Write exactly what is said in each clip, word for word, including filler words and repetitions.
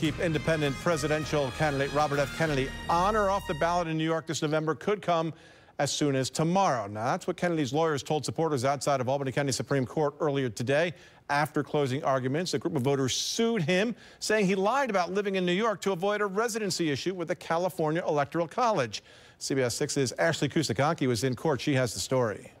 Keep independent presidential candidate Robert F. Kennedy on or off the ballot in New York this November could come as soon as tomorrow. Now, that's what Kennedy's lawyers told supporters outside of Albany County Supreme Court earlier today. After closing arguments, a group of voters sued him, saying he lied about living in New York to avoid a residency issue with the California Electoral College. C B S six's Ashley Kusikonki was in court. She has the story.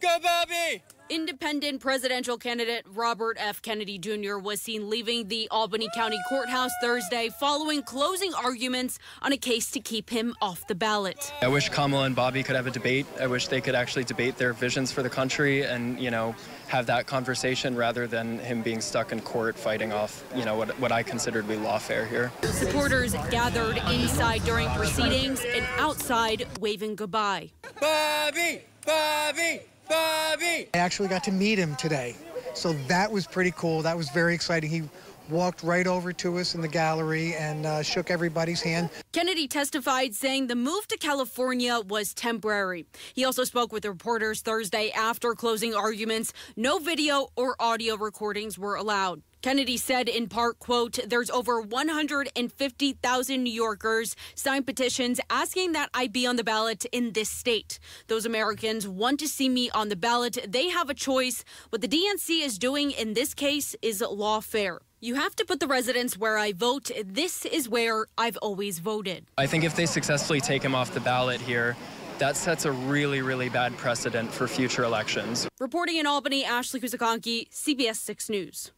Go, Bobby! Independent presidential candidate Robert F. Kennedy Junior was seen leaving the Albany County Courthouse Thursday following closing arguments on a case to keep him off the ballot. I wish Kamala and Bobby could have a debate. I wish they could actually debate their visions for the country and, you know, have that conversation rather than him being stuck in court fighting off, you know, what, what I consider to be lawfare here. Supporters gathered inside during proceedings and outside waving goodbye. Bobby! Bobby! Bobby! I actually got to meet him today, so that was pretty cool. That was very exciting. He walked right over to us in the gallery and uh, shook everybody's hand. Kennedy testified, saying the move to California was temporary. He also spoke with reporters Thursday after closing arguments. No video or audio recordings were allowed. Kennedy said in part, quote, "There's over one hundred fifty thousand New Yorkers signed petitions asking that I be on the ballot in this state. Those Americans want to see me on the ballot. They have a choice. What the D N C is doing in this case is lawfare. You have to put the residents where I vote. This is where I've always voted." I think if they successfully take him off the ballot here, that sets a really, really bad precedent for future elections. Reporting in Albany, Ashley Kusikonki, C B S six News.